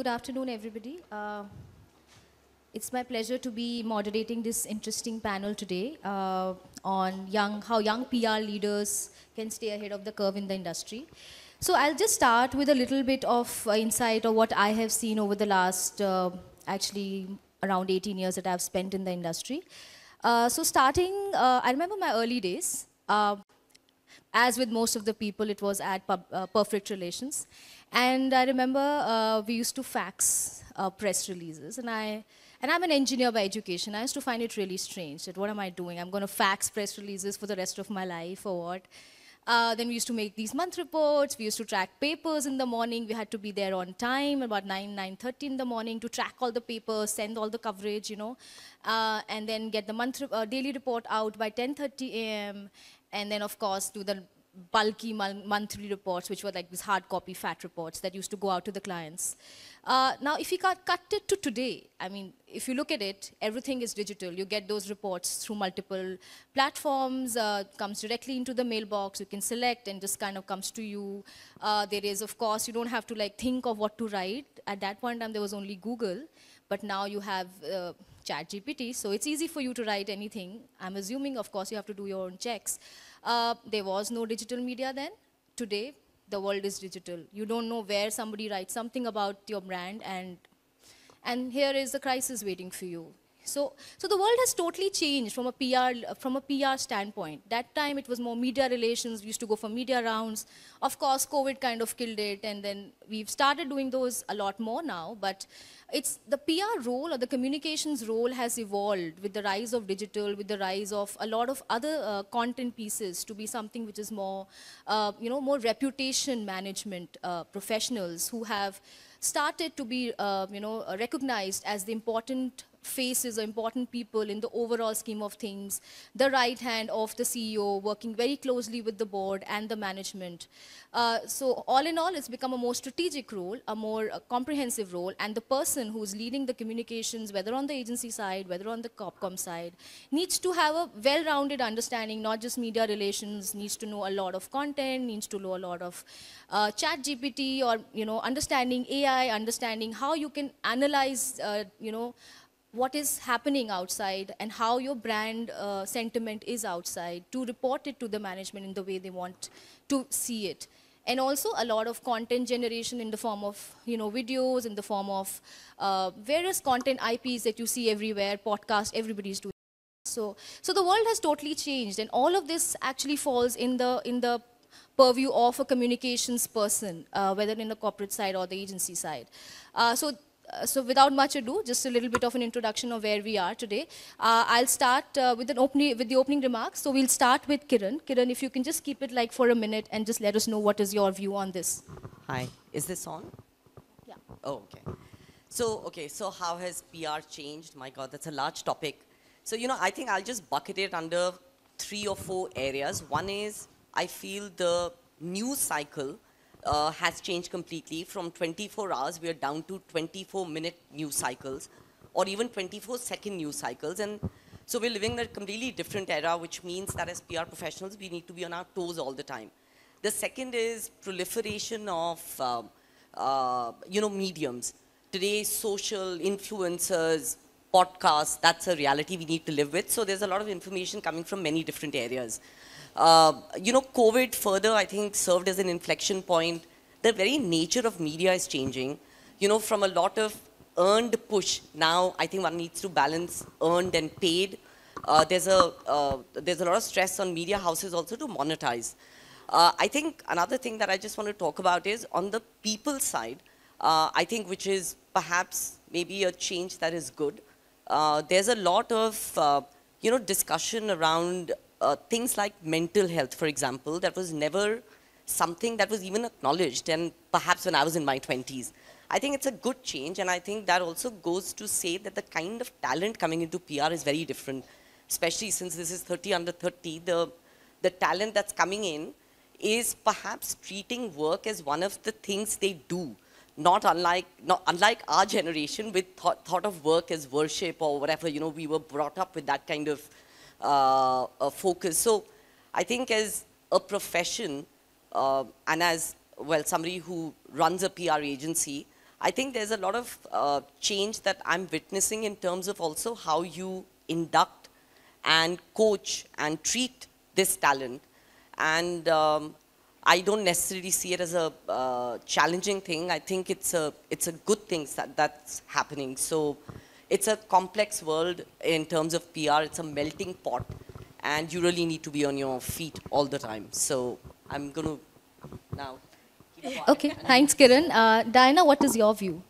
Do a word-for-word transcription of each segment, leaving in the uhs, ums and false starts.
good afternoon, everybody. Uh, it's my pleasure to be moderating this interesting panel today uh, on young, how young P R leaders can stay ahead of the curve in the industry. So I'll just start with a little bit of uh, insight of what I have seen over the last, uh, actually, around eighteen years that I've spent in the industry. Uh, so starting, uh, I remember my early days. Uh, as with most of the people, it was at pub, uh, Perfect Relations. And I remember uh, we used to fax uh, press releases, and I, and I'm an engineer by education. I used to find it really strange that what am I doing? I'm going to fax press releases for the rest of my life or what? Uh, then we used to make these month reports. We used to track papers in the morning. We had to be there on time, about nine, nine thirty in the morning to track all the papers, send all the coverage, you know, uh, and then get the month uh, daily report out by ten thirty a m And then, of course, do the bulky monthly reports, which were like these hard copy fat reports that used to go out to the clients. Uh, now, if you cut it to today, I mean, if you look at it, everything is digital. You get those reports through multiple platforms, uh, comes directly into the mailbox, you can select and just kind of comes to you. Uh, there is, of course, you don't have to like think of what to write. At that point in time, there was only Google, but now you have uh, ChatGPT, so it's easy for you to write anything. I'm assuming, of course, you have to do your own checks. Uh, there was no digital media then. Today, the world is digital. You don't know where somebody writes something about your brand, and and here is the crisis waiting for you. So, so the world has totally changed from a P R from a P R standpoint. That time it was more media relations. We used to go for media rounds. Of course, COVID kind of killed it, and then we've started doing those a lot more now. But it's the P R role or the communications role has evolved with the rise of digital, with the rise of a lot of other uh, content pieces to be something which is more, uh, you know, more reputation management uh, professionals who have started to be, uh, you know, recognized as the important faces or important people in the overall scheme of things, the right hand of the C E O, working very closely with the board and the management. Uh, so all in all, it's become a more strategic role, a more uh, comprehensive role, and the person who's leading the communications, whether on the agency side, whether on the COPCOM side, needs to have a well-rounded understanding, not just media relations, needs to know a lot of content, needs to know a lot of uh, ChatGPT or, you know, understanding A I, understanding how you can analyze, uh, you know, what is happening outside and how your brand uh, sentiment is outside to report it to the management in the way they want to see it. And also a lot of content generation in the form of, you know, videos, in the form of uh, various content I Ps that you see everywhere, podcasts, everybody's doing. So, so the world has totally changed, and all of this actually falls in the, in the purview of a communications person, uh, whether in the corporate side or the agency side. Uh, so. So without much ado, just a little bit of an introduction of where we are today. Uh, I'll start uh, with an opening, with the opening remarks. So we'll start with Kiran. Kiran, if you can just keep it like for a minute and just let us know what is your view on this. Hi. Is this on? Yeah. Oh, okay. So, okay, so how has P R changed? My God, that's a large topic. So, you know, I think I'll just bucket it under three or four areas. One is, I feel the news cycle Uh, has changed completely. From twenty-four hours, we are down to twenty-four minute news cycles, or even twenty-four second news cycles. And so we're living in a completely different era, which means that as P R professionals, we need to be on our toes all the time. The second is proliferation of, uh, uh, you know, mediums. Today, social, influencers, podcasts, that's a reality we need to live with. So there's a lot of information coming from many different areas. Uh, you know, COVID further, I think, served as an inflection point. The very nature of media is changing. You know, from a lot of earned push, now I think one needs to balance earned and paid. Uh, there's, a, uh, there's a lot of stress on media houses also to monetize. Uh, I think another thing that I just want to talk about is on the people side, uh, I think, which is perhaps maybe a change that is good. Uh, there's a lot of, uh, you know, discussion around Uh, things like mental health, for example, that was never something that was even acknowledged, and perhaps when I was in my twenties. I think it's a good change, and I think that also goes to say that the kind of talent coming into P R is very different, especially since this is thirty under thirty. The, the talent that's coming in is perhaps treating work as one of the things they do, not unlike, not unlike our generation with thought, thought of work as worship or whatever. You know, we were brought up with that kind of Uh, uh, focus. So I think as a profession uh, and as, well, somebody who runs a P R agency, I think there's a lot of uh, change that I'm witnessing in terms of also how you induct and coach and treat this talent. And um, I don't necessarily see it as a uh, challenging thing. I think it's a, it's a good thing that that's happening. So it's a complex world in terms of P R. It's a melting pot. And you really need to be on your feet all the time. So I'm going to now. Okay, thanks, Kiran. Uh, Diana, what is your view?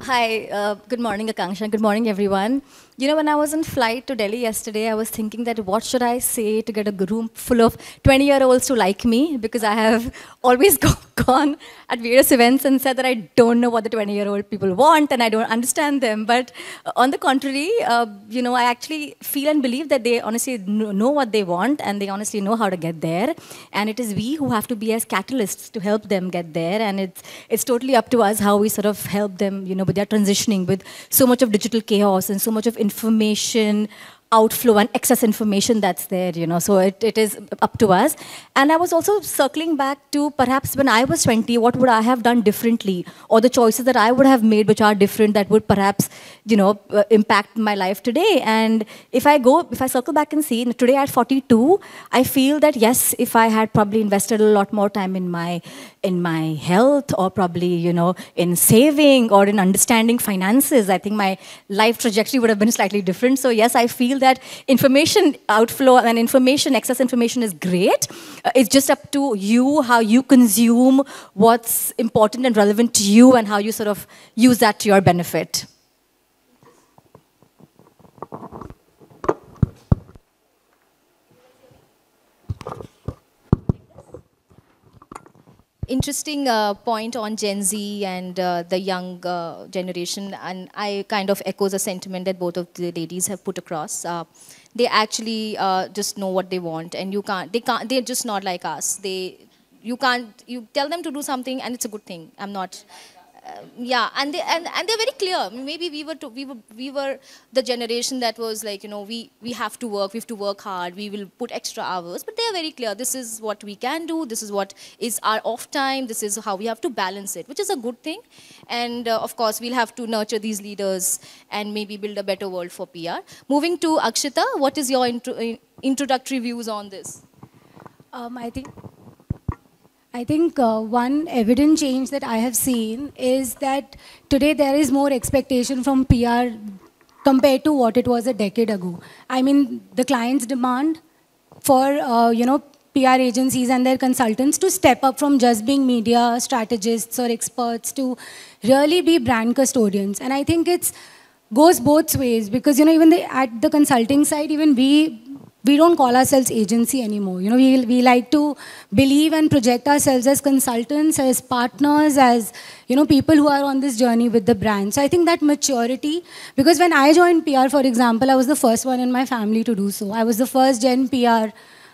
Hi, uh, good morning, Akanksha. Good morning, everyone. You know, when I was on flight to Delhi yesterday, I was thinking that what should I say to get a room full of twenty-year-olds to like me? Because I have always go gone at various events and said that I don't know what the twenty-year-old people want and I don't understand them. But uh, on the contrary, uh, you know, I actually feel and believe that they honestly know what they want and they honestly know how to get there. And it is we who have to be as catalysts to help them get there. And it's, it's totally up to us how we sort of help them, you know, but they're transitioning with so much of digital chaos and so much of information outflow and excess information that's there, you know, so it, it is up to us. And I was also circling back to perhaps when I was twenty, what would I have done differently, or the choices that I would have made which are different that would perhaps, you know, uh, impact my life today. And if I go, if I circle back and see, today at forty-two, I feel that yes, if I had probably invested a lot more time in my in my health, or probably, you know, in saving or in understanding finances, I think my life trajectory would have been slightly different. So yes, I feel that information outflow and information, excess information is great. Uh, it's just up to you how you consume what's important and relevant to you and how you sort of use that to your benefit. Interesting uh, point on Gen Z and uh, the young uh, generation, and I kind of echo the sentiment that both of the ladies have put across. Uh, they actually uh, just know what they want, and you can't. They can't. They're just not like us. They, you can't. You tell them to do something, and it's a good thing. I'm not. Uh, yeah, and they and, and they're very clear. Maybe we were to, we were we were the generation that was like, you know, we we have to work, we have to work hard, we will put extra hours. But they're very clear. This is what we can do. This is what is our off time. This is how we have to balance it, which is a good thing. And uh, of course, we'll have to nurture these leaders and maybe build a better world for P R. Moving to Akshita, what is your intro, uh, introductory views on this? Um, I think. I think uh, one evident change that I have seen is that today there is more expectation from P R compared to what it was a decade ago. I mean, the clients demand for, uh, you know, P R agencies and their consultants to step up from just being media strategists or experts to really be brand custodians. And I think it's goes both ways because, you know, even the, at the consulting side, even we... We don't call ourselves agency anymore. You know, we, we like to believe and project ourselves as consultants, as partners, as, you know, people who are on this journey with the brand. So I think that maturity, because when I joined P R, for example, I was the first one in my family to do so. I was the first gen P R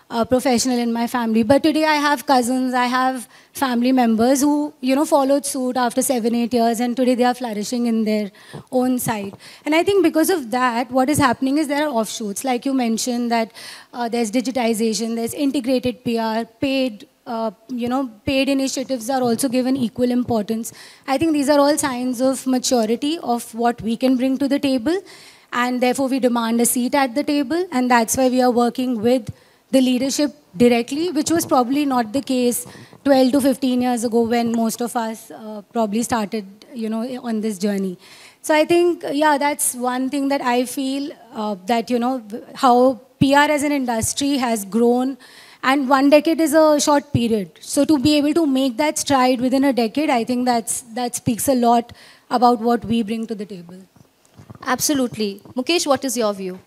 uh, professional in my family. But today I have cousins, I have family members who, you know, followed suit after seven, eight years, and today they are flourishing in their own side. And I think because of that, what is happening is there are offshoots. Like you mentioned that uh, there's digitization, there's integrated P R, paid, uh, you know, paid initiatives are also given equal importance. I think these are all signs of maturity of what we can bring to the table, and therefore we demand a seat at the table, and that's why we are working with the leadership directly, which was probably not the case twelve to fifteen years ago when most of us uh, probably started, you know, on this journey. So I think, yeah, that's one thing that I feel uh, that, you know, how P R as an industry has grown, and one decade is a short period. So to be able to make that stride within a decade, I think that's, that speaks a lot about what we bring to the table. Absolutely. Mukesh, what is your view?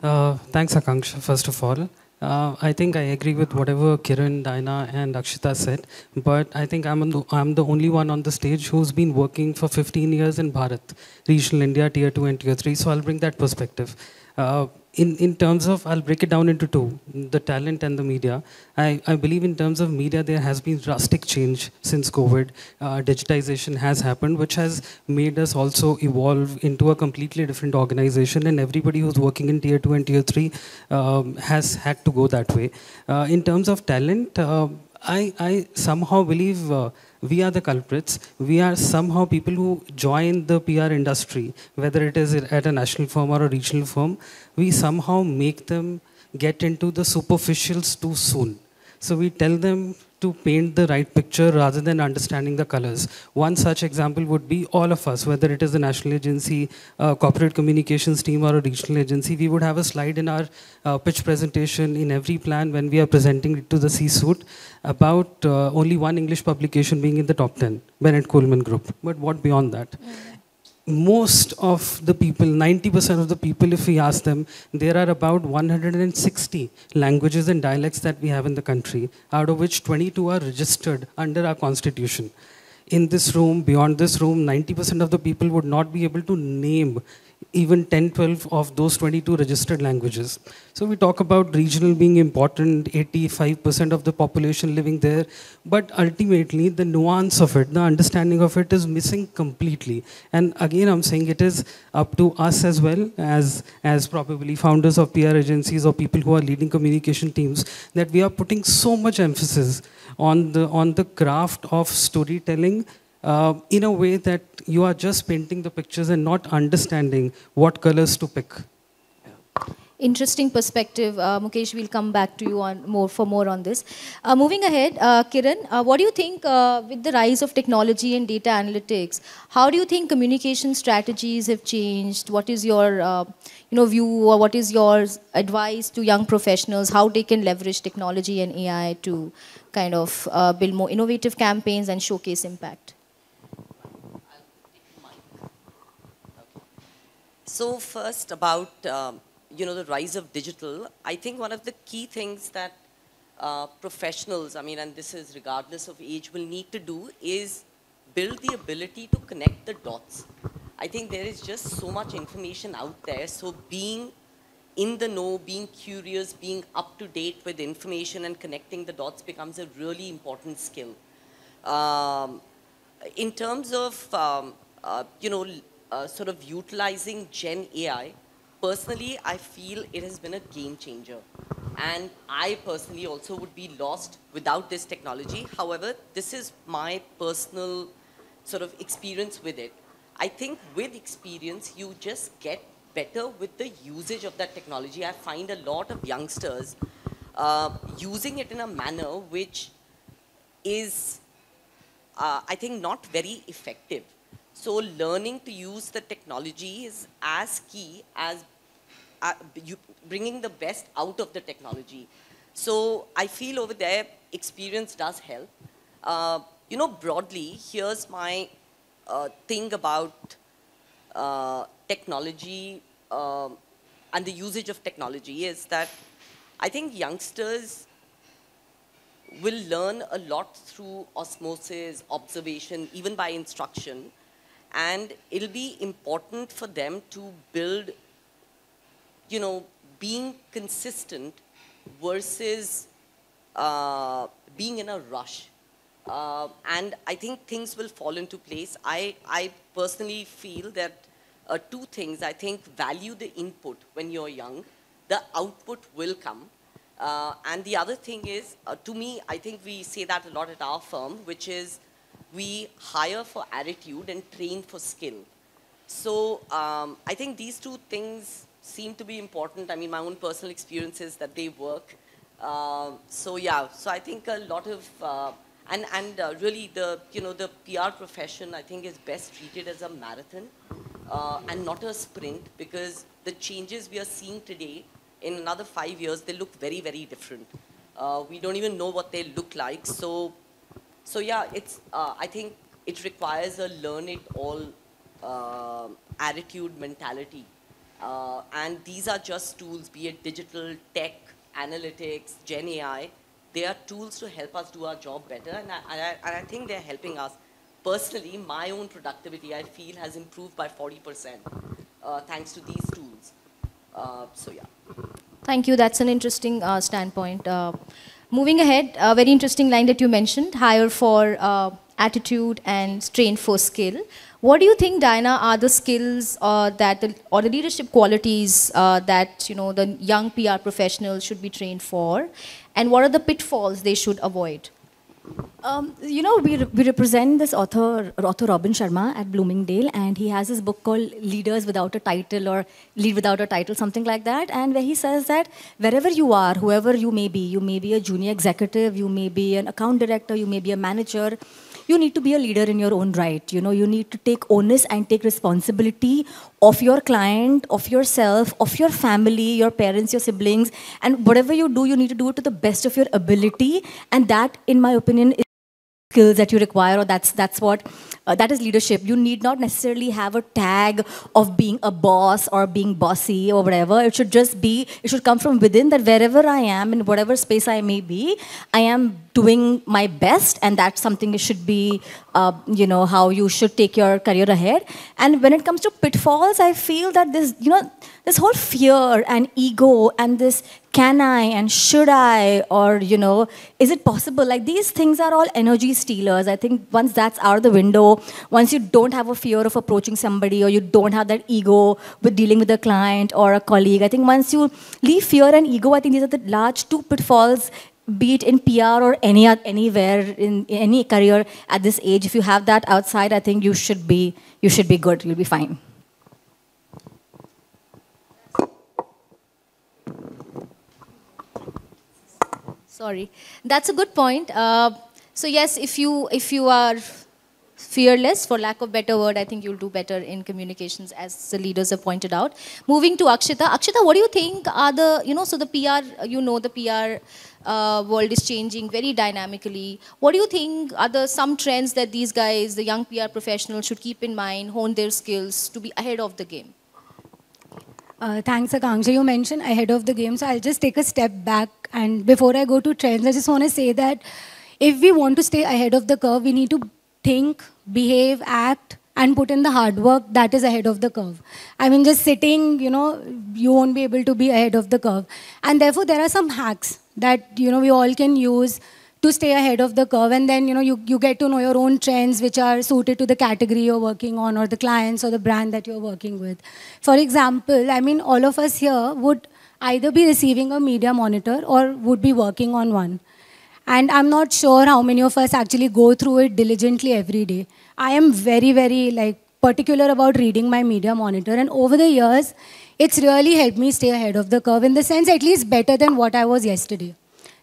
Uh, thanks, Akanksha, first of all. Uh, I think I agree with whatever Kiran, Diana and Akshita said, but I think I'm the, I'm the only one on the stage who's been working for fifteen years in Bharat, regional India, tier two and tier three, so I'll bring that perspective. Uh, in, in terms of, I'll break it down into two, the talent and the media. I, I believe in terms of media, there has been drastic change since COVID. Uh, digitization has happened, which has made us also evolve into a completely different organization, and everybody who's working in tier two and tier three um, has had to go that way. Uh, in terms of talent, uh, I, I somehow believe uh, we are the culprits. We are somehow people who join the P R industry, whether it is at a national firm or a regional firm. We somehow make them get into the superficials too soon. So we tell them to paint the right picture rather than understanding the colors. One such example would be all of us, whether it is the national agency, uh, corporate communications team or a regional agency, we would have a slide in our uh, pitch presentation in every plan when we are presenting it to the C-suite about uh, only one English publication being in the top ten, Bennett Coleman Group. But what beyond that? Mm-hmm. Most of the people, ninety percent of the people, if we ask them, there are about one hundred sixty languages and dialects that we have in the country, out of which twenty-two are registered under our constitution. In this room, beyond this room, ninety percent of the people would not be able to name even ten, twelve of those twenty-two registered languages. So we talk about regional being important, eighty-five percent of the population living there, but ultimately the nuance of it, the understanding of it is missing completely. And again, I'm saying it is up to us as well as, as probably founders of P R agencies or people who are leading communication teams, that we are putting so much emphasis on the, on the craft of storytelling, Uh, in a way that you are just painting the pictures and not understanding what colors to pick. Interesting perspective. Uh, Mukesh, we'll come back to you on more for more on this. Uh, moving ahead, uh, Kiran, uh, what do you think uh, with the rise of technology and data analytics, how do you think communication strategies have changed? What is your uh, you know, view, or what is your advice to young professionals, how they can leverage technology and A I to kind of uh, build more innovative campaigns and showcase impact? So first about, um, you know, the rise of digital, I think one of the key things that uh, professionals, I mean, and this is regardless of age, will need to do is build the ability to connect the dots. I think there is just so much information out there. So being in the know, being curious, being up to date with information and connecting the dots becomes a really important skill. Um, in terms of, um, uh, you know, Uh, sort of utilizing Gen A I, personally, I feel it has been a game changer. And I personally also would be lost without this technology. However, this is my personal sort of experience with it. I think with experience, you just get better with the usage of that technology. I find a lot of youngsters uh, using it in a manner which is, uh, I think, not very effective. So learning to use the technology is as key as uh, you bringing the best out of the technology. So I feel over there, experience does help. Uh, you know, broadly, here's my uh, thing about uh, technology uh, and the usage of technology is that I think youngsters will learn a lot through osmosis, observation, even by instruction. And it'll be important for them to build, you know, being consistent versus uh, being in a rush. Uh, and I think things will fall into place. I, I personally feel that uh, two things. I think value the input when you're young. The output will come. Uh, and the other thing is, uh, to me, I think we say that a lot at our firm, which is, we hire for attitude and train for skill. So um, I think these two things seem to be important. I mean, my own personal experience is that they work. Uh, so yeah, so I think a lot of, uh, and, and uh, really the, you know, the P R profession, I think, is best treated as a marathon uh, and not a sprint, because the changes we are seeing today, in another five years, they look very, very different. Uh, we don't even know what they look like. So. So yeah, it's, uh, I think it requires a learn-it-all uh, attitude, mentality. Uh, and these are just tools, be it digital, tech, analytics, Gen A I. They are tools to help us do our job better. And I, I, and I think they're helping us. Personally, my own productivity, I feel, has improved by forty percent uh, thanks to these tools. Uh, so yeah. Thank you. That's an interesting uh, standpoint. Uh, Moving ahead, a very interesting line that you mentioned, hire for uh, attitude and train for skill. What do you think, Diana, are the skills uh, that the, or the leadership qualities uh, that, you know, the young P R professionals should be trained for? And what are the pitfalls they should avoid? Um, you know, we, re we represent this author, author Robin Sharma at Bloomingdale, and he has this book called Leaders Without a Title or Lead Without a Title, something like that, and where he says that wherever you are, whoever you may be, you may be a junior executive, you may be an account director, you may be a manager, you need to be a leader in your own right. You know, you need to take onus and take responsibility of your client, of yourself, of your family, your parents, your siblings, and whatever you do, you need to do it to the best of your ability, and that, in my opinion, is skills that you require, or that's that's what uh, that is leadership. You need not necessarily have a tag of being a boss or being bossy or whatever. It should just be, it should come from within, that wherever I am, in whatever space I may be, I am doing my best, and that's something it should be, uh, you know, how you should take your career ahead. And when it comes to pitfalls, I feel that this, you know, this whole fear and ego and this can I and should I, or, you know, is it possible? Like, these things are all energy stealers. I think once that's out of the window, once you don't have a fear of approaching somebody, or you don't have that ego with dealing with a client or a colleague, I think once you leave fear and ego, I think these are the large two pitfalls, be it in P R or any anywhere in, in any career at this age. If you have that outside, I think you should be, you should be good, you'll be fine. Sorry, that's a good point. Uh, so yes, if you if you are fearless, for lack of better word, I think you'll do better in communications, as the leaders have pointed out. Moving to Akshita, Akshita, what do you think are the, you know, so the P R, you know, the P R uh, world is changing very dynamically. What do you think are the some trends that these guys, the young P R professionals, should keep in mind, hone their skills to be ahead of the game? Uh, thanks, Akanksha. You mentioned ahead of the game, so I'll just take a step back. And before I go to trends, I just want to say that if we want to stay ahead of the curve, we need to think, behave, act, and put in the hard work that is ahead of the curve. I mean, just sitting, you know, you won't be able to be ahead of the curve. And therefore, there are some hacks that, you know, we all can use to stay ahead of the curve, and then, you know, you, you get to know your own trends which are suited to the category you're working on, or the clients or the brand that you're working with. For example, I mean, all of us here would either be receiving a media monitor or would be working on one. And I'm not sure how many of us actually go through it diligently every day. I am very, very like particular about reading my media monitor, and over the years, it's really helped me stay ahead of the curve, in the sense at least better than what I was yesterday.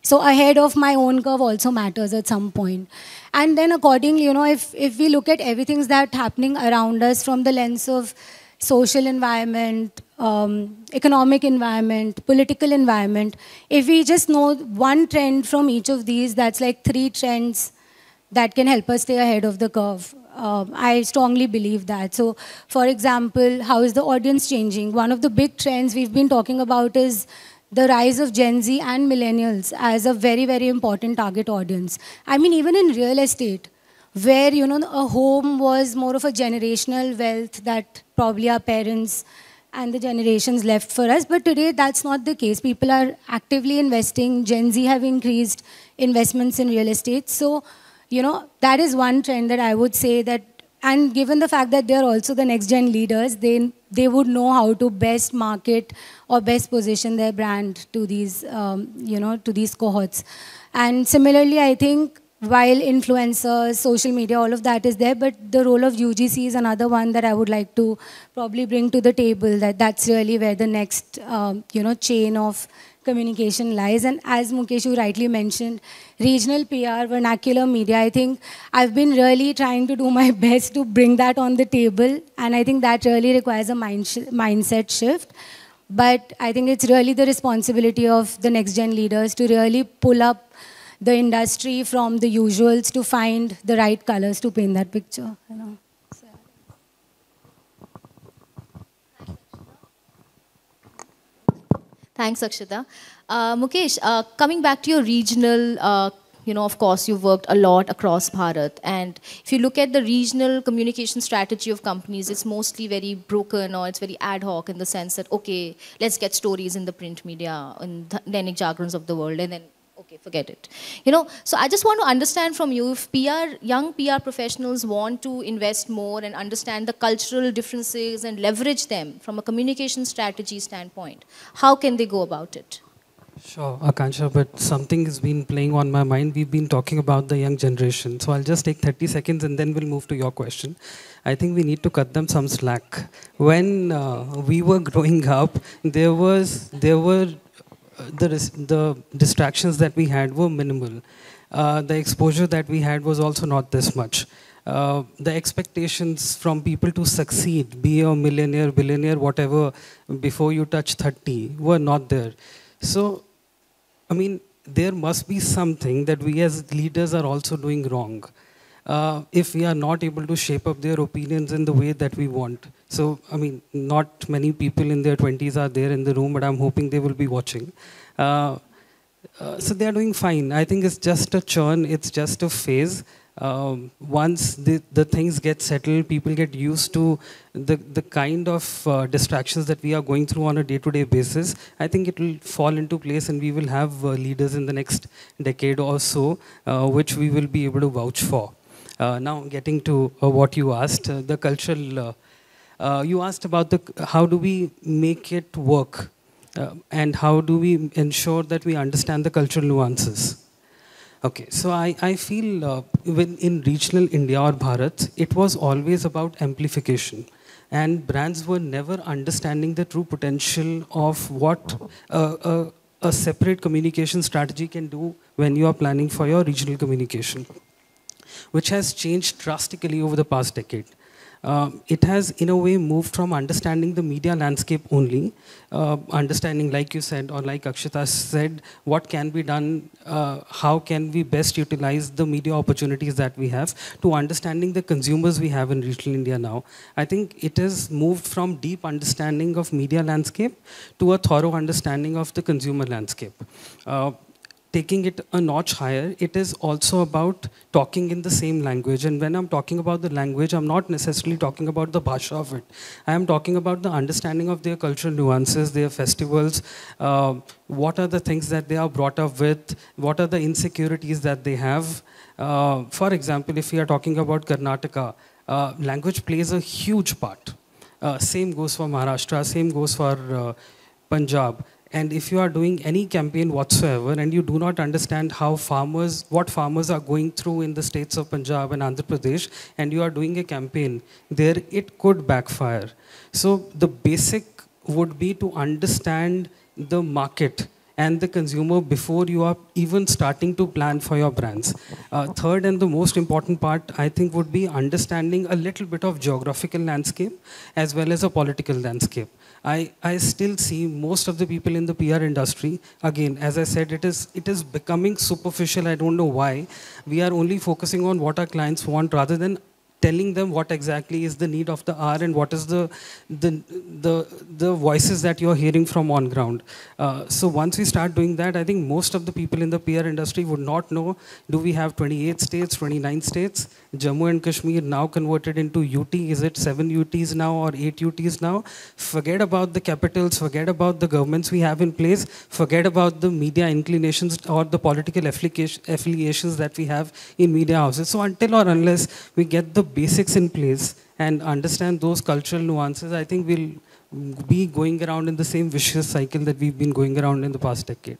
So ahead of my own curve also matters at some point. And then accordingly, you know, if, if we look at everything that's happening around us from the lens of social environment, um, economic environment, political environment, if we just know one trend from each of these, that's like three trends that can help us stay ahead of the curve. Uh, I strongly believe that. So, for example, how is the audience changing? One of the big trends we've been talking about is the rise of Gen Z and millennials as a very, very important target audience. I mean, even in real estate, where, you know, a home was more of a generational wealth that probably our parents and the generations left for us. But today, that's not the case. People are actively investing. Gen Z have increased investments in real estate. So, you know, that is one trend that I would say that, and given the fact that they're also the next-gen leaders, they, they would know how to best market or best position their brand to these, um, you know, to these cohorts. And similarly, I think, while influencers, social media, all of that is there, but the role of U G C is another one that I would like to probably bring to the table, that that's really where the next, um, you know, chain of communication lies. And as Mukesh, you rightly mentioned, regional P R, vernacular media, I think I've been really trying to do my best to bring that on the table, and I think that really requires a mind sh mindset shift. But I think it's really the responsibility of the next-gen leaders to really pull up the industry from the usuals to find the right colors to paint that picture. You know. So. Thanks, Akshita. Uh, Mukesh, uh, coming back to your regional, uh, you know, of course, you've worked a lot across Bharat. And if you look at the regional communication strategy of companies, it's mostly very broken, or it's very ad hoc, in the sense that, okay, let's get stories in the print media, in the Dainik Jagrans of the world, and then okay, forget it. You know, so I just want to understand from you, if P R, young P R professionals want to invest more and understand the cultural differences and leverage them from a communication strategy standpoint, how can they go about it? Sure, Akansha, but something has been playing on my mind. We've been talking about the young generation. So I'll just take thirty seconds and then we'll move to your question. I think we need to cut them some slack. When uh, we were growing up, there was, there were uh, the, the distractions that we had were minimal. Uh, the exposure that we had was also not this much. Uh, the expectations from people to succeed, be a millionaire, billionaire, whatever, before you touch thirty, were not there. So, I mean, there must be something that we as leaders are also doing wrong uh, if we are not able to shape up their opinions in the way that we want. So, I mean, not many people in their twenties are there in the room, but I'm hoping they will be watching. Uh, uh, so they are doing fine. I think it's just a churn, it's just a phase. Um, once the, the things get settled, people get used to the, the kind of uh, distractions that we are going through on a day-to-day basis, I think it will fall into place and we will have uh, leaders in the next decade or so, uh, which we will be able to vouch for. Uh, now, getting to uh, what you asked, uh, the cultural, uh, uh, you asked about the, how do we make it work uh, and how do we ensure that we understand the cultural nuances. Okay, so I, I feel uh, when in regional India or Bharat, it was always about amplification. And brands were never understanding the true potential of what uh, uh, a separate communication strategy can do when you are planning for your regional communication, which has changed drastically over the past decade. Um, it has, in a way, moved from understanding the media landscape only, uh, understanding, like you said, or like Akshita said, what can be done, uh, how can we best utilize the media opportunities that we have, to understanding the consumers we have in regional India now. I think it has moved from deep understanding of media landscape to a thorough understanding of the consumer landscape. Uh, Taking it a notch higher, it is also about talking in the same language. And when I'm talking about the language, I'm not necessarily talking about the bhasha of it. I am talking about the understanding of their cultural nuances, their festivals, uh, what are the things that they are brought up with, what are the insecurities that they have. Uh, for example, if we are talking about Karnataka, uh, language plays a huge part. Uh, same goes for Maharashtra, same goes for uh, Punjab. And if you are doing any campaign whatsoever and you do not understand how farmers, what farmers are going through in the states of Punjab and Andhra Pradesh, and you are doing a campaign there, it could backfire. So the basic would be to understand the market and the consumer before you are even starting to plan for your brands. Uh, third and the most important part, I think, would be understanding a little bit of geographical landscape as well as a political landscape. I, I still see most of the people in the P R industry, again, as I said, it is, it is becoming superficial. I don't know why. We are only focusing on what our clients want rather than telling them what exactly is the need of the hour and what is the, the, the, the voices that you're hearing from on ground. Uh, so once we start doing that, I think most of the people in the P R industry would not know, do we have twenty-eight states, twenty-nine states? Jammu and Kashmir now converted into U T, is it seven U Ts now or eight U Ts now? Forget about the capitals, forget about the governments we have in place, forget about the media inclinations or the political affiliations that we have in media houses. So until or unless we get the basics in place and understand those cultural nuances, I think we'll be going around in the same vicious cycle that we've been going around in the past decade.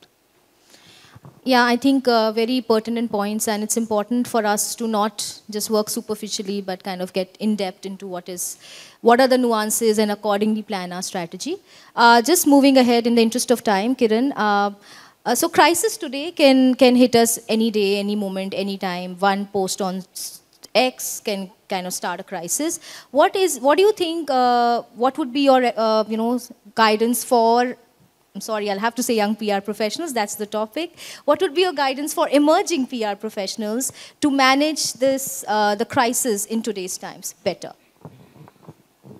Yeah, I think uh, very pertinent points, and it's important for us to not just work superficially but kind of get in depth into what is, what are the nuances, and accordingly plan our strategy. Uh, just moving ahead in the interest of time, Kiran, uh, Uh, so crisis today can, can hit us any day, any moment, any time. One post on X can kind of start a crisis. What is, what do you think, uh, what would be your, uh, you know, guidance for, I'm sorry, I'll have to say young P R professionals, that's the topic. What would be your guidance for emerging P R professionals to manage this, uh, the crisis in today's times better?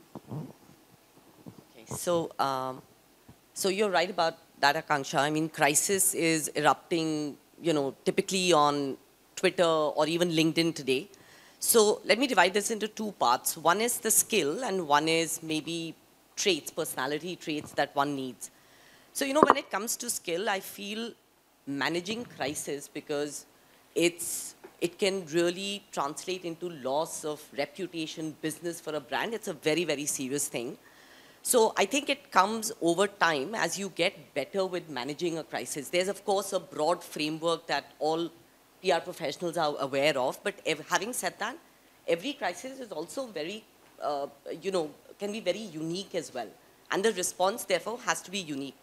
Okay, so, um, so you're right about that, Akanksha. I mean, crisis is erupting, you know, typically on Twitter or even LinkedIn today. So let me divide this into two parts. One is the skill and one is maybe traits, personality traits that one needs. So, you know, when it comes to skill, I feel managing crisis, because it's, it can really translate into loss of reputation, business for a brand. It's a very, very serious thing. So I think it comes over time as you get better with managing a crisis. There's, of course, a broad framework that all P R professionals are aware of. But having said that, every crisis is also very, uh, you know, can be very unique as well. And the response, therefore, has to be unique.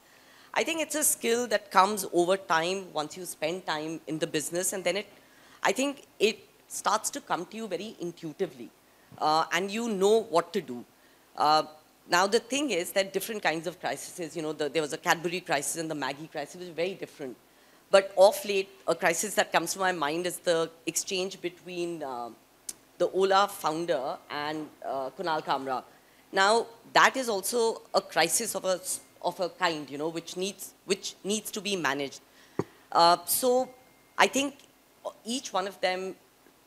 I think it's a skill that comes over time once you spend time in the business. And then it, I think it starts to come to you very intuitively. Uh, and you know what to do. Uh, now, the thing is that different kinds of crises, you know, the, there was a Cadbury crisis and the Maggie crisis, which was very different. But off late, a crisis that comes to my mind is the exchange between uh, the O L A founder and uh, Kunal Kamra. Now, that is also a crisis of a, of a kind, you know, which needs, which needs to be managed. Uh, so I think each one of them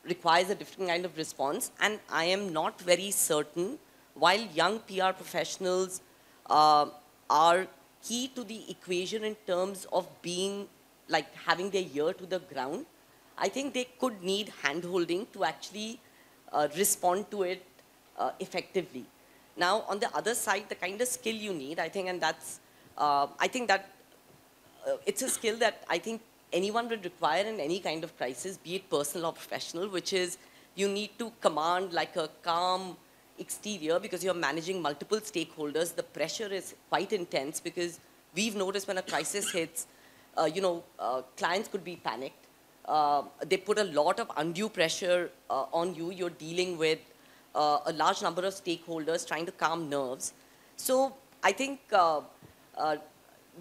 requires a different kind of response. And I am not very certain, while young P R professionals uh, are key to the equation in terms of being, like having their ear to the ground, I think they could need hand-holding to actually uh, respond to it uh, effectively. Now, on the other side, the kind of skill you need, I think, and that's, uh, I think that uh, it's a skill that I think anyone would require in any kind of crisis, be it personal or professional, which is you need to command like a calm exterior because you're managing multiple stakeholders. The pressure is quite intense because we've noticed when a crisis hits, uh, you know, uh, clients could be panicked. Uh, they put a lot of undue pressure uh, on you. You're dealing with Uh, a large number of stakeholders trying to calm nerves. So I think, uh, uh,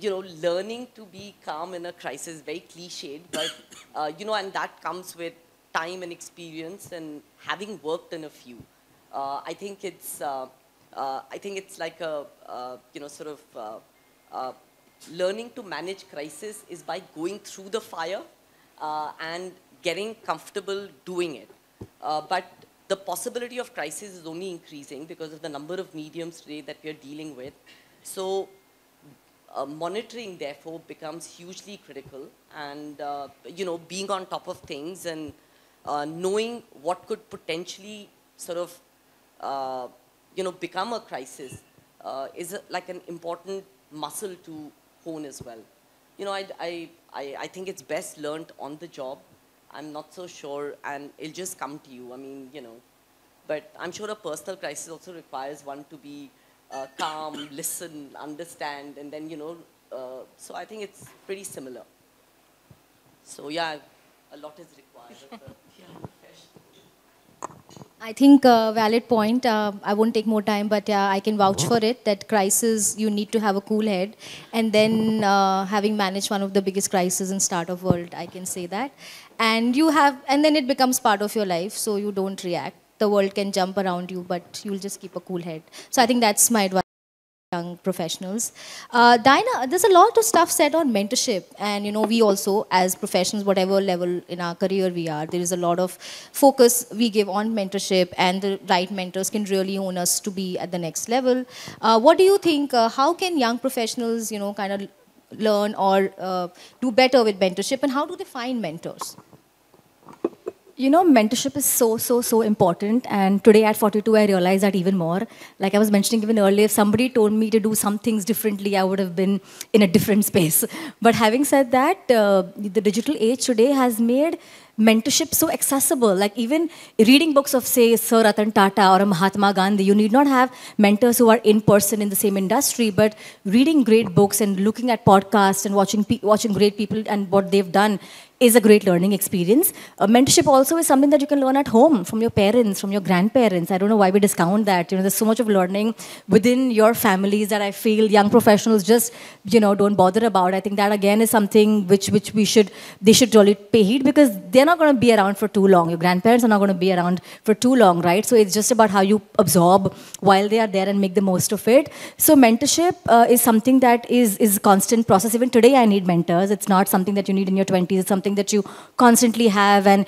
you know, learning to be calm in a crisis is very cliched, but, uh, you know, and that comes with time and experience and having worked in a few. Uh, I think it's, uh, uh, I think it's like a, uh, you know, sort of uh, uh, learning to manage crisis is by going through the fire uh, and getting comfortable doing it. Uh, but the possibility of crisis is only increasing because of the number of mediums today that we are dealing with. So uh, monitoring, therefore, becomes hugely critical. And, uh, you know, being on top of things and uh, knowing what could potentially sort of, uh, you know, become a crisis uh, is a, like an important muscle to hone as well. You know, I, I, I, I think it's best learned on the job. I'm not so sure, and it'll just come to you. I mean, you know, but I'm sure a personal crisis also requires one to be uh, calm, listen, understand, and then, you know, uh, so I think it's pretty similar. So, yeah, a lot is required of the profession. I think a valid point. Uh, I won't take more time, but yeah, I can vouch for it that crisis, you need to have a cool head. And then uh, having managed one of the biggest crises in startup world, I can say that. And you have, and then it becomes part of your life, so you don't react. The world can jump around you, but you'll just keep a cool head. So I think that's my advice. Young professionals. Uh, Diana, there's a lot of stuff said on mentorship, and you know, we also as professionals, whatever level in our career we are, there is a lot of focus we give on mentorship, and the right mentors can really hone us to be at the next level. Uh, what do you think, uh, how can young professionals, you know, kind of learn or uh, do better with mentorship, and how do they find mentors? You know, mentorship is so, so, so important. And today at forty-two, I realized that even more. Like I was mentioning even earlier, if somebody told me to do some things differently, I would have been in a different space. But having said that, uh, the digital age today has made mentorship so accessible. Like even reading books of, say, Sir Ratan Tata or Mahatma Gandhi, you need not have mentors who are in person in the same industry, but reading great books and looking at podcasts and watching, pe watching great people and what they've done is a great learning experience. Uh, mentorship also is something that you can learn at home from your parents, from your grandparents. I don't know why we discount that. You know, there's so much of learning within your families that I feel young professionals just, you know, don't bother about. I think that again is something which which we should, they should really pay heed, because they're not going to be around for too long. Your grandparents are not going to be around for too long, right? So it's just about how you absorb while they are there and make the most of it. So mentorship uh, is something that is is a constant process. Even today I need mentors. It's not something that you need in your twenties. It's something that you constantly have, and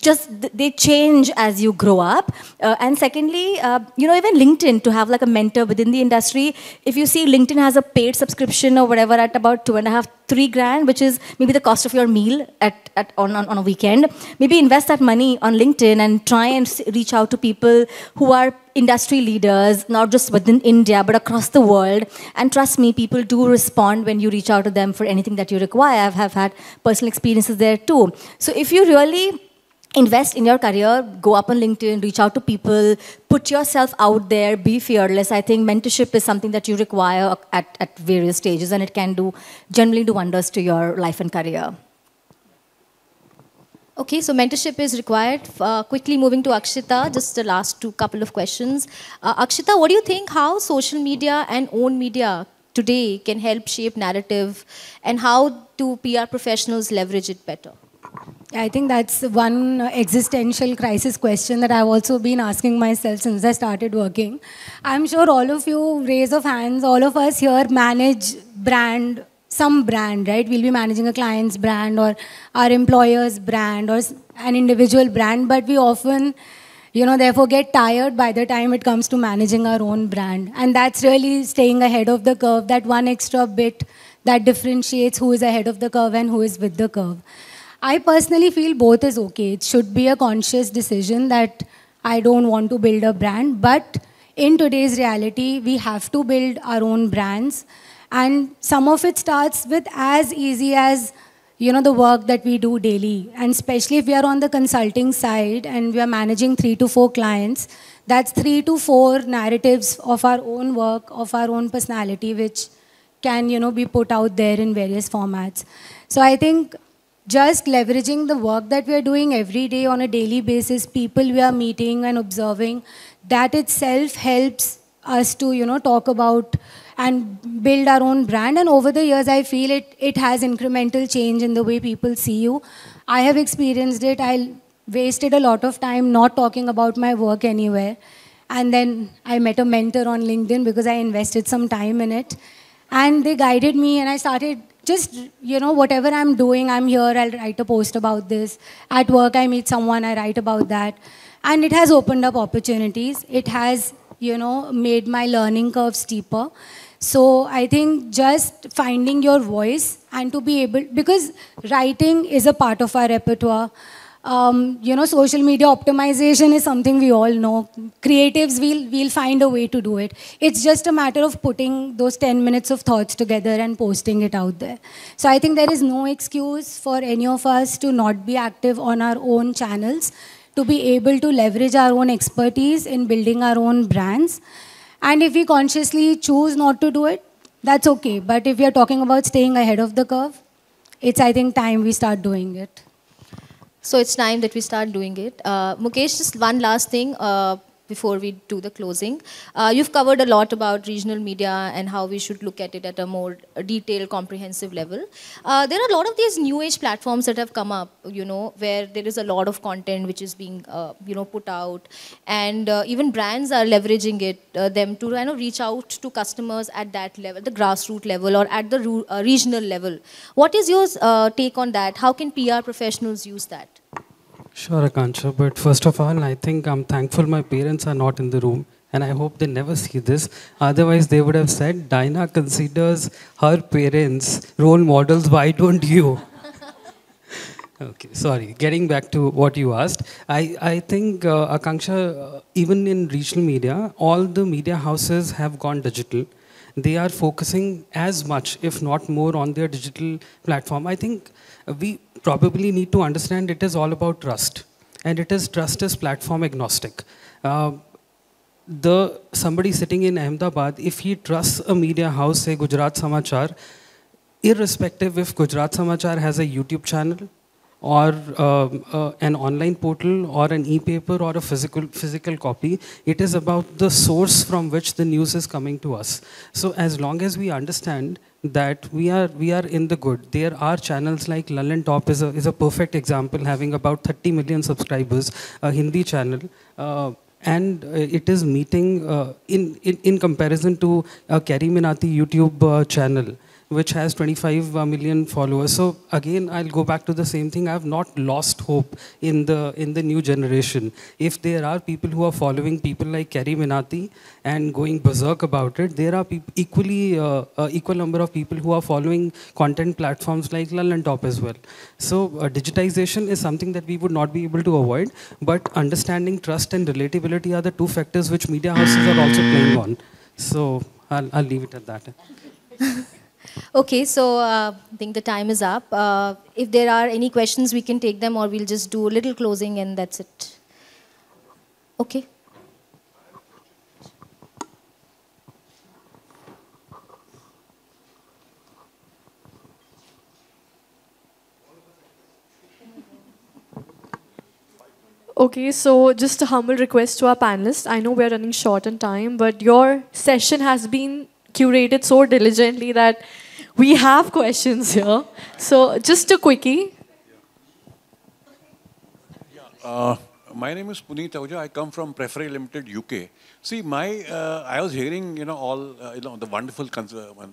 just they change as you grow up. Uh, and secondly, uh, you know, even LinkedIn, to have like a mentor within the industry. If you see, LinkedIn has a paid subscription or whatever at about two and a half, three grand, which is maybe the cost of your meal at, at on, on, on a weekend. Maybe invest that money on LinkedIn and try and reach out to people who are industry leaders, not just within India, but across the world. And trust me, people do respond when you reach out to them for anything that you require. I have had personal experiences there too. So if you really invest in your career, go up on LinkedIn, reach out to people, put yourself out there, be fearless. I think mentorship is something that you require at, at various stages, and it can do generally do wonders to your life and career. Okay, so mentorship is required. Uh, quickly moving to Akshita, just the last two couple of questions. Uh, Akshita, what do you think how social media and own media today can help shape narrative, and how do P R professionals leverage it better? I think that's one existential crisis question that I've also been asking myself since I started working. I'm sure all of you, raise of hands, all of us here manage brand, some brand, right? We'll be managing a client's brand or our employer's brand or an individual brand, but we often, you know, therefore get tired by the time it comes to managing our own brand. And that's really staying ahead of the curve, that one extra bit that differentiates who is ahead of the curve and who is with the curve. I personally feel both is okay. It should be a conscious decision that I don't want to build a brand, but in today's reality, we have to build our own brands. And some of it starts with as easy as, you know, the work that we do daily. And especially if we are on the consulting side and we are managing three to four clients, that's three to four narratives of our own work, of our own personality, which can, you know, be put out there in various formats. So I think just leveraging the work that we are doing every day on a daily basis, people we are meeting and observing, that itself helps us to, you know, talk about and build our own brand. And over the years, I feel it, it has incremental change in the way people see you. I have experienced it. I wasted a lot of time not talking about my work anywhere. And then I met a mentor on LinkedIn because I invested some time in it. And they guided me and I started just, you know, whatever I'm doing, I'm here, I'll write a post about this. At work, I meet someone, I write about that. And it has opened up opportunities. It has, you know, made my learning curve steeper. So I think just finding your voice and to be able, because writing is a part of our repertoire. Um, you know, social media optimization is something we all know. Creatives, we'll, we'll find a way to do it. It's just a matter of putting those ten minutes of thoughts together and posting it out there. So I think there is no excuse for any of us to not be active on our own channels, to be able to leverage our own expertise in building our own brands. And if we consciously choose not to do it, that's okay. But if we are talking about staying ahead of the curve, it's, I think, time we start doing it. So it's time that we start doing it. Uh, Mukesh, just one last thing uh, before we do the closing. Uh, you've covered a lot about regional media and how we should look at it at a more detailed, comprehensive level. Uh, there are a lot of these new age platforms that have come up, you know, where there is a lot of content which is being, uh, you know, put out. And uh, even brands are leveraging it, uh, them to, I know, reach out to customers at that level, the grassroots level or at the uh, regional level. What is your uh, take on that? How can P R professionals use that? Sure, Akansha, but first of all, I think I'm thankful my parents are not in the room, and I hope they never see this. Otherwise, they would have said, Dina considers her parents role models, why don't you? Okay, sorry. Getting back to what you asked, I, I think, uh, Akansha, uh, even in regional media, all the media houses have gone digital. They are focusing as much, if not more, on their digital platform. I think we probably need to understand it is all about trust, and it is trust is platform agnostic. Uh, the somebody sitting in Ahmedabad, if he trusts a media house, say Gujarat Samachar, irrespective if Gujarat Samachar has a YouTube channel or uh, uh, an online portal or an e-paper or a physical, physical copy, it is about the source from which the news is coming to us. So as long as we understand that we are we are in the good. There are channels like Lallantop is a, is a perfect example, having about thirty million subscribers, a Hindi channel, uh, and it is meeting uh, in, in in comparison to a CarryMinati YouTube uh, channel. which has twenty-five million followers. So again, I'll go back to the same thing. I have not lost hope in the in the new generation. If there are people who are following people like CarryMinati and going berserk about it, there are equally uh, uh, equal number of people who are following content platforms like Lallantop as well. So uh, digitization is something that we would not be able to avoid, but understanding trust and relatability are the two factors which media houses are also playing on. So I'll, I'll leave it at that. Okay, so uh, I think the time is up. Uh, if there are any questions, we can take them, or we'll just do a little closing and that's it. Okay. Okay, so just a humble request to our panelists. I know we're running short on time, but your session has been curated so diligently that we have questions here. So just a quickie. Yeah. Uh, my name is Puneet Ahuja. I come from Preferi Limited, U K. See, my uh, I was hearing you know all uh, you know the wonderful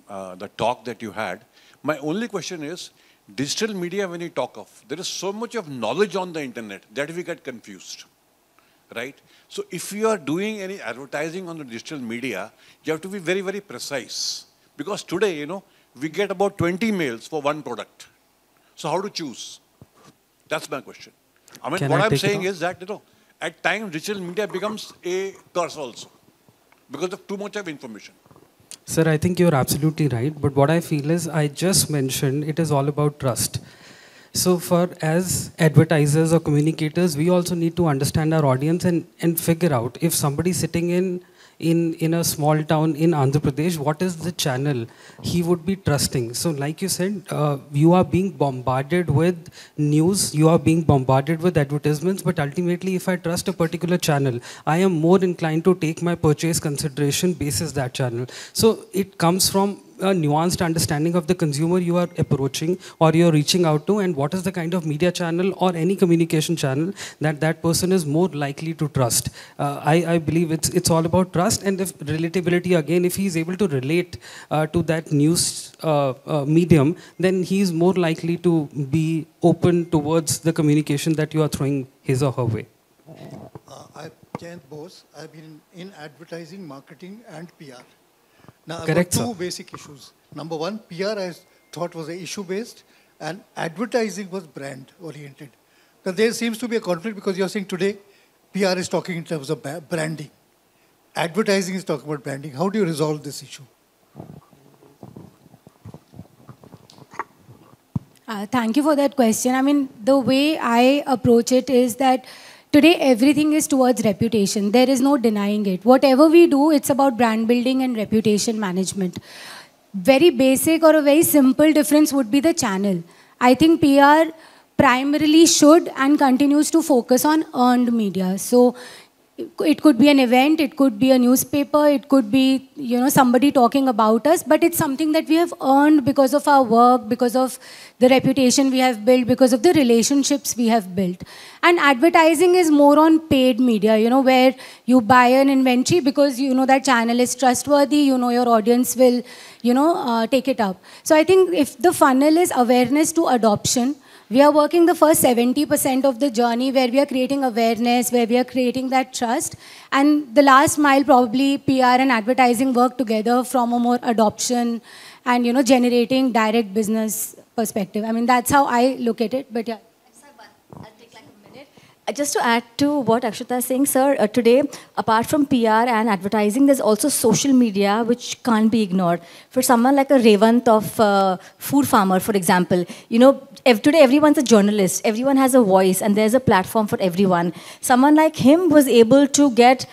uh, the talk that you had. My only question is digital media. When you talk of, there is so much of knowledge on the internet that we get confused. Right? So if you are doing any advertising on the digital media, you have to be very, very precise. Because today, you know, we get about twenty mails for one product. So how to choose? That's my question. I mean, Can what I I'm saying is that, you know, at times digital media becomes a curse also. Because of too much of information. Sir, I think you're absolutely right. But what I feel is, I just mentioned, it is all about trust. So for as advertisers or communicators, we also need to understand our audience and, and figure out if somebody sitting in, in, in a small town in Andhra Pradesh, what is the channel he would be trusting. So like you said, uh, you are being bombarded with news, you are being bombarded with advertisements, but ultimately if I trust a particular channel, I am more inclined to take my purchase consideration basis that channel. So it comes from a nuanced understanding of the consumer you are approaching or you're reaching out to, and what is the kind of media channel or any communication channel that that person is more likely to trust. Uh, I, I believe it's, it's all about trust and if relatability. Again, if he's able to relate uh, to that news uh, uh, medium, then he's more likely to be open towards the communication that you are throwing his or her way. Uh, I'm Jayant Bose. I've been in advertising, marketing and P R. Now, Correct, two sir. basic issues. Number one, P R I thought was issue-based and advertising was brand-oriented. Now, there seems to be a conflict because you're saying today P R is talking in terms of branding. Advertising is talking about branding. How do you resolve this issue? Uh, thank you for that question. I mean, the way I approach it is that today, everything is towards reputation. There is no denying it. Whatever we do, it's about brand building and reputation management. Very basic or a very simple difference would be the channel. I think P R primarily should and continues to focus on earned media. So it could be an event, it could be a newspaper, it could be, you know, somebody talking about us, but it's something that we have earned because of our work, because of the reputation we have built, because of the relationships we have built. And advertising is more on paid media, you know, where you buy an inventory because you know that channel is trustworthy, you know your audience will, you know, uh, take it up. So I think if the funnel is awareness to adoption, we are working the first seventy percent of the journey where we are creating awareness, where we are creating that trust. And the last mile, probably P R and advertising work together from a more adoption and, you know, generating direct business perspective. I mean, that's how I look at it. But yeah. I'll take like a minute. Just to add to what Akshita is saying, sir, uh, today, apart from P R and advertising, there's also social media, which can't be ignored. For someone like a Revant of uh, Food Farmer, for example, you know, If today everyone's a journalist, everyone has a voice and there's a platform for everyone. Someone like him was able to get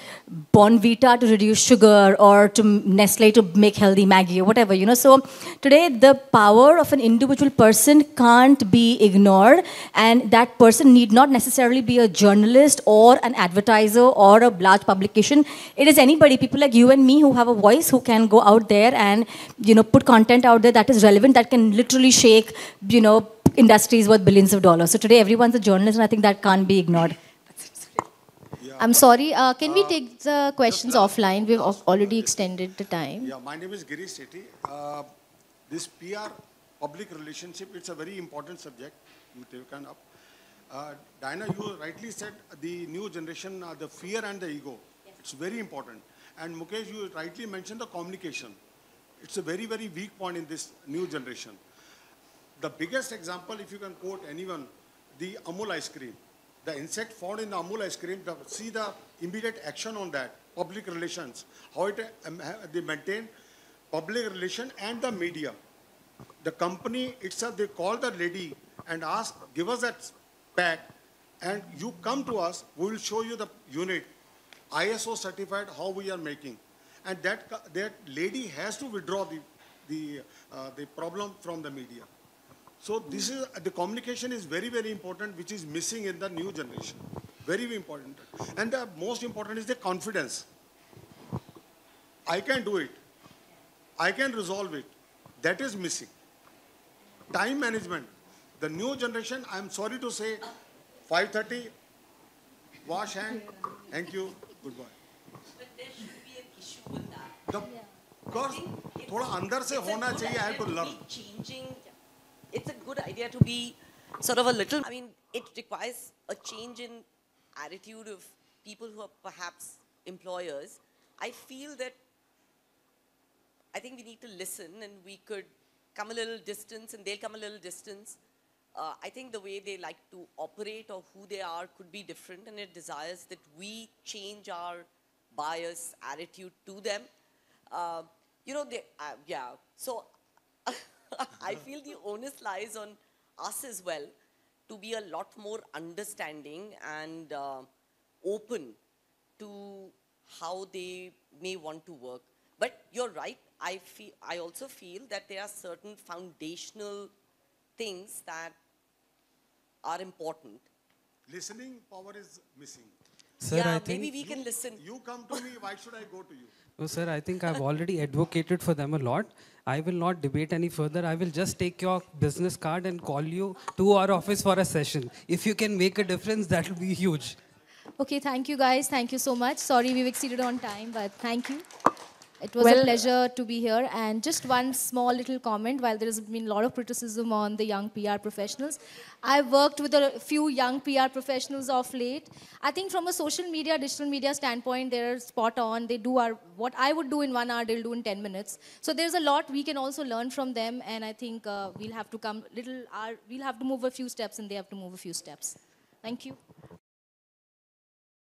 Bon Vita to reduce sugar or to Nestle to make healthy Maggie or whatever, you know. So today the power of an individual person can't be ignored, and that person need not necessarily be a journalist or an advertiser or a large publication. It is anybody, people like you and me who have a voice, who can go out there and, you know, put content out there that is relevant, that can literally shake, you know, industries worth billions of dollars. So today everyone's a journalist, and I think that can't be ignored. Yeah. I'm sorry, uh, can uh, we take the questions offline? We've already extended the time. Yeah, my name is Giri Sethi. Uh, This P R, public relationship, it's a very important subject. Uh, Diana, you rightly said the new generation, uh, the fear and the ego. Yes. It's very important. And Mukesh, you rightly mentioned the communication. It's a very, very weak point in this new generation. The biggest example, if you can quote anyone, the Amul ice cream. The insect found in the Amul ice cream, the, see the immediate action on that, public relations, how it, um, they maintain public relation and the media. The company itself, they call the lady and ask, give us that pack, and you come to us, we will show you the unit, I S O certified, how we are making. And that, that lady has to withdraw the, the, uh, the problem from the media. So this is, the communication is very, very important, which is missing in the new generation. Very, very important. And the most important is the confidence. I can do it. I can resolve it. That is missing. Time management. The new generation, I'm sorry to say, five thirty, wash hand, thank you, goodbye. But there should be an issue with that. The, because, yeah. I have to learn. Changing. It's a good idea to be sort of a little, I mean, it requires a change in attitude of people who are perhaps employers. I feel that, I think we need to listen, and we could come a little distance and they'll come a little distance. Uh, I think the way they like to operate or who they are could be different, and it desires that we change our bias attitude to them. Uh, you know, they, uh, yeah, so I feel the onus lies on us as well to be a lot more understanding and uh, open to how they may want to work. But you're right, I, feel, I also feel that there are certain foundational things that are important. Listening power is missing. Sir, yeah, I think maybe we can you, listen. You come to me, why should I go to you? No, sir, I think I've already advocated for them a lot. I will not debate any further. I will just take your business card and call you to our office for a session. If you can make a difference, that will be huge. Okay, thank you guys. Thank you so much. Sorry we've exceeded on time, but thank you. It was well, a pleasure to be here. And just one small little comment, while there has been a lot of criticism on the young P R professionals, I've worked with a few young P R professionals of late. I think from a social media, digital media standpoint, they're spot on. They do our, what I would do in one hour, they'll do in ten minutes. So there's a lot we can also learn from them. And I think uh, we'll have to come little, our, we'll have to move a few steps and they have to move a few steps. Thank you.